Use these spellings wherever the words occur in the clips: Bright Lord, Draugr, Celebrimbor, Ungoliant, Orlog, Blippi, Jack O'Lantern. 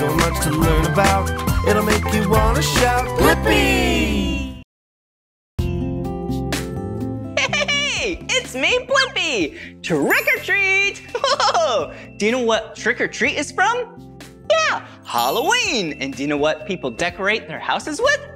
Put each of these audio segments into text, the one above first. so much to learn about. It'll make you want to shout, Blippi! Hey, it's me, Blippi! Trick or treat! Whoa! Do you know what trick or treat is from? Yeah, Halloween! And do you know what people decorate their houses with?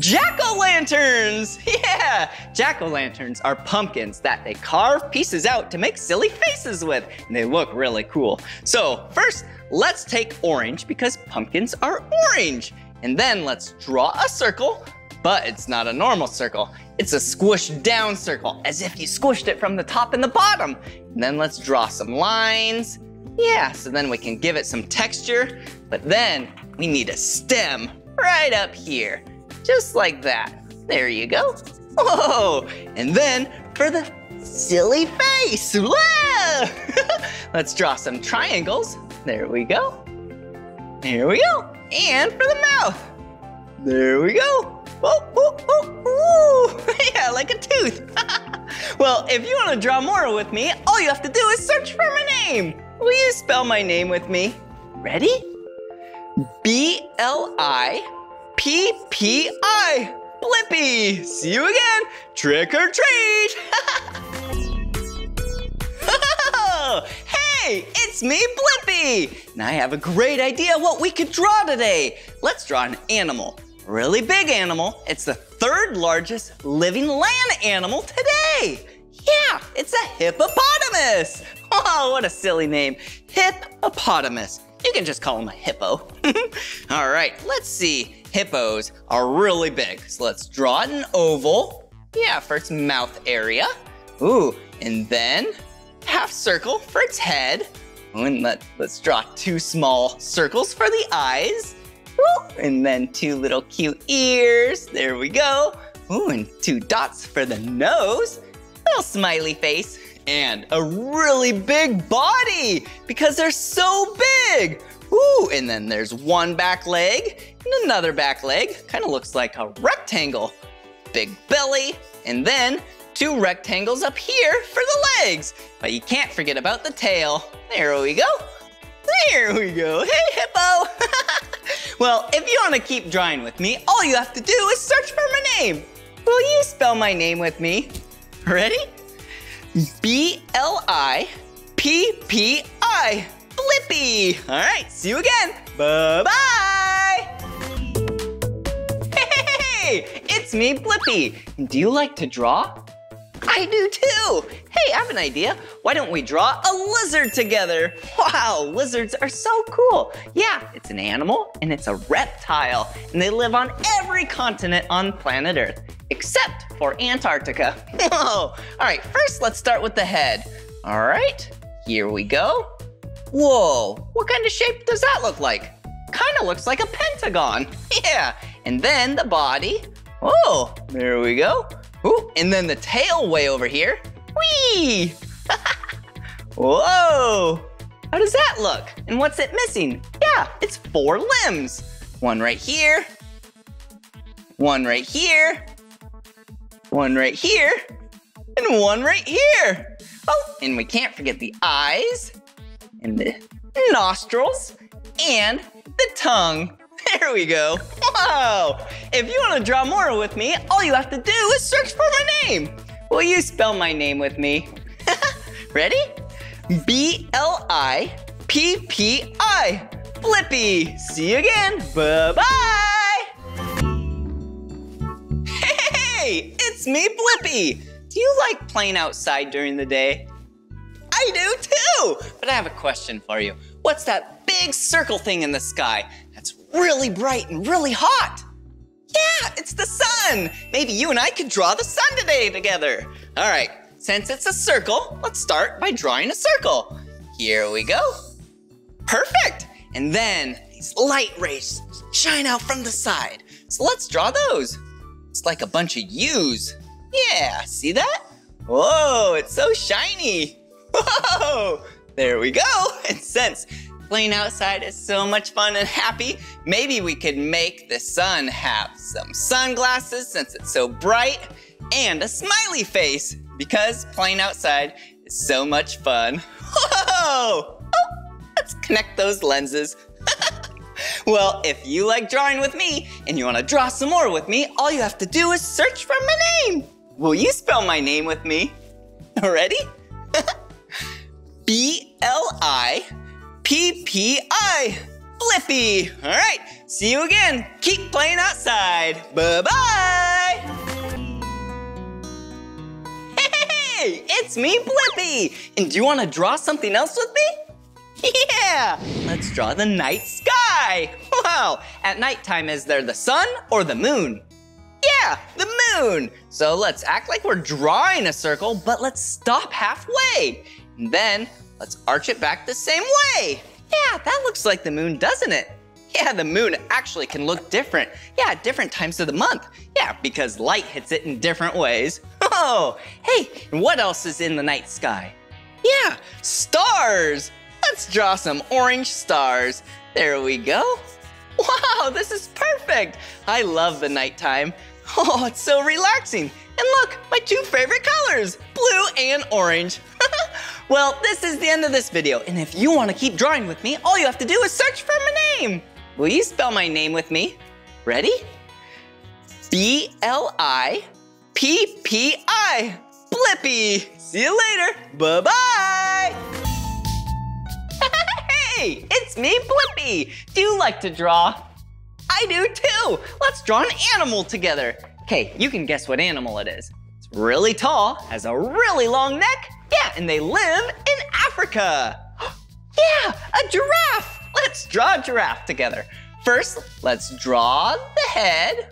Jack-o'-lanterns! Yeah! Jack-o'-lanterns are pumpkins that they carve pieces out to make silly faces with, and they look really cool. So first, let's take orange because pumpkins are orange. And then let's draw a circle, but it's not a normal circle. It's a squished down circle, as if you squished it from the top and the bottom. And then let's draw some lines. Yeah, so then we can give it some texture, but then we need a stem right up here. Just like that. There you go. Whoa! And then for the silly face. Let's draw some triangles. There we go. Here we go. And for the mouth. There we go. Oh, oh, oh, ooh. Yeah, like a tooth. Well, if you want to draw more with me, all you have to do is search for my name. Will you spell my name with me? Ready? B-L-I-P-P-I, Blippi. See you again, trick or treat. Hey, it's me, Blippi. Now I have a great idea what we could draw today. Let's draw an animal, really big animal. It's the third largest living land animal today. Yeah, it's a hippopotamus. Oh, what a silly name, hippopotamus. You can just call him a hippo. All right, let's see. Hippos are really big. So let's draw an oval. Yeah, for its mouth area. Ooh, and then half circle for its head. Ooh, and let's draw two small circles for the eyes. Ooh, and then two little cute ears. There we go. Ooh, and two dots for the nose. Little smiley face. And a really big body because they're so big. Ooh, and then there's one back leg and another back leg. Kind of looks like a rectangle. Big belly and then two rectangles up here for the legs. But you can't forget about the tail. There we go. There we go. Hey, hippo. Well, if you want to keep drawing with me, all you have to do is search for my name. Will you spell my name with me? Ready? B-L-I-P-P-I, Blippi. All right, see you again. Bye-bye. Hey, it's me, Blippi. Do you like to draw? I do too. Hey, I have an idea. Why don't we draw a lizard together? Wow, lizards are so cool. Yeah, it's an animal and it's a reptile, and they live on every continent on planet Earth, except for Antarctica. Whoa. All right, first let's start with the head. All right, here we go. Whoa, what kind of shape does that look like? Kind of looks like a pentagon. Yeah, and then the body. Whoa, there we go. Ooh, and then the tail way over here. Whee! Whoa, how does that look? And what's it missing? Yeah, it's four limbs. One right here, one right here, one right here, and one right here. Oh, and we can't forget the eyes and the nostrils and the tongue. There we go. Whoa! If you want to draw more with me, all you have to do is search for my name. Will you spell my name with me? Ready? B-L-I-P-P-I, Blippi. See you again. Bye-bye. Hey, it's me, Blippi. Do you like playing outside during the day? I do too, but I have a question for you. What's that big circle thing in the sky that's really bright and really hot? Yeah, it's the sun. Maybe you and I could draw the sun today together. All right, since it's a circle, let's start by drawing a circle. Here we go. Perfect. And then these light rays shine out from the side. So let's draw those. It's like a bunch of U's. Yeah, see that? Whoa, it's so shiny. Whoa, there we go. And since playing outside is so much fun and happy, maybe we could make the sun have some sunglasses since it's so bright, and a smiley face because playing outside is so much fun. Whoa! Oh, let's connect those lenses. Well, if you like drawing with me and you want to draw some more with me, all you have to do is search for my name. Will you spell my name with me? Ready? B-L-I-P-P-I. Blippi. All right, see you again. Keep playing outside. Bye-bye. Hey, it's me, Blippi. And do you want to draw something else with me? Yeah, let's draw the night sky. Wow, at nighttime, is there the sun or the moon? Yeah, the moon. So let's act like we're drawing a circle, but let's stop halfway. And then let's arch it back the same way. Yeah, that looks like the moon, doesn't it? Yeah, the moon actually can look different. Yeah, at different times of the month. Yeah, because light hits it in different ways. Oh, hey, and what else is in the night sky? Yeah, stars. Let's draw some orange stars. There we go. Wow, this is perfect. I love the nighttime. Oh, it's so relaxing. And look, my two favorite colors, blue and orange. Well, this is the end of this video, and if you want to keep drawing with me, all you have to do is search for my name. Will you spell my name with me? Ready? B-L-I-P-P-I. Blippi. See you later. Bye-bye. Hey, it's me, Blippi. Do you like to draw? I do too. Let's draw an animal together. Okay, you can guess what animal it is. It's really tall, has a really long neck. Yeah, and they live in Africa. Yeah, a giraffe. Let's draw a giraffe together. First, let's draw the head.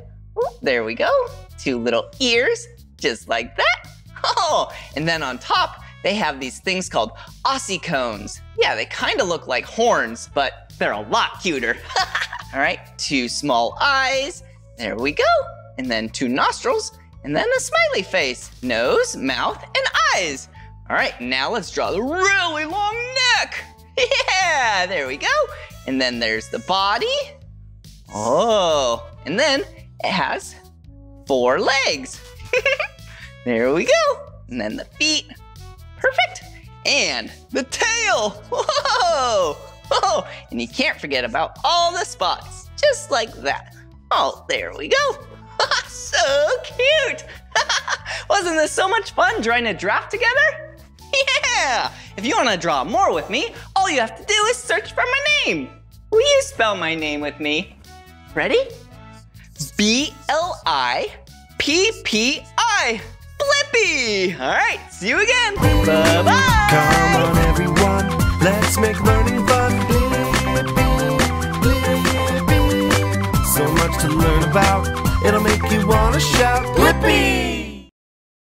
There we go. Two little ears, just like that. Oh, and then on top, they have these things called Aussie cones. Yeah, they kind of look like horns, but they're a lot cuter. All right, two small eyes. There we go. And then two nostrils, and then a smiley face. Nose, mouth, and eyes. All right, now let's draw the really long neck. Yeah, there we go. And then there's the body. Oh, and then it has four legs. There we go. And then the feet. Perfect. And the tail. Whoa. Whoa. And you can't forget about all the spots, just like that. Oh, there we go. So cute. Wasn't this so much fun drawing a giraffe together? Yeah! If you want to draw more with me, all you have to do is search for my name. Will you spell my name with me? Ready? B-L-I-P-P-I. Blippi! All right, see you again. Bye-bye. Come on, everyone. Let's make learning fun. Blippi, Blippi. So much to learn about. It'll make you want to shout.